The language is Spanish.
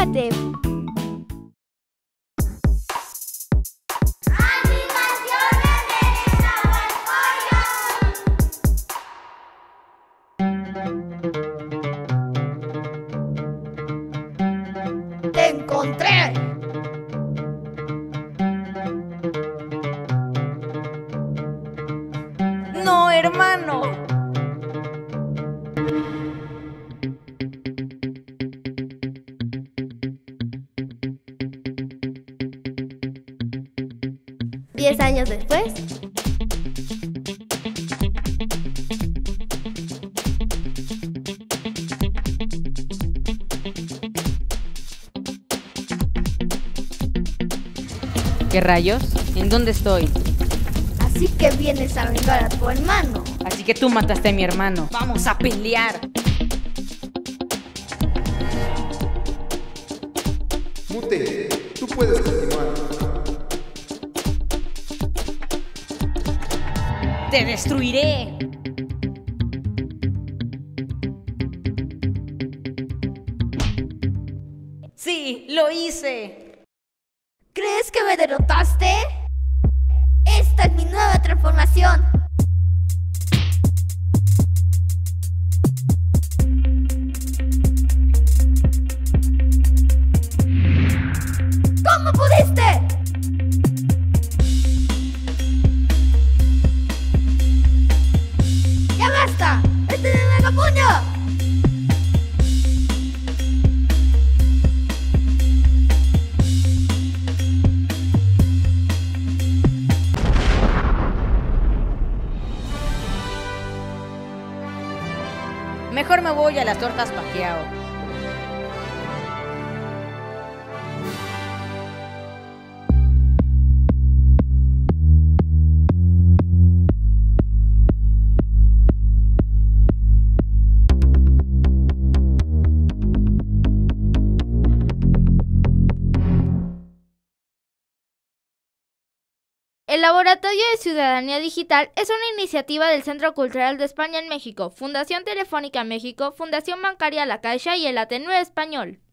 ¡Anímate! Después, ¿qué rayos? ¿En dónde estoy? Así que vienes a vengar a tu hermano. Así que tú mataste a mi hermano. ¡Vamos a pelear! Mute, tú puedes continuar. ¡Te destruiré! ¡Sí, lo hice! ¿Crees que me derrotaste? ¡Esta es mi nueva transformación! ¿Cómo pudiste? Mejor me voy a las tortas Pacquiao. El Laboratorio de Ciudadanía Digital es una iniciativa del Centro Cultural de España en México, Fundación Telefónica México, Fundación Bancaria La Caixa y el Ateneo Español.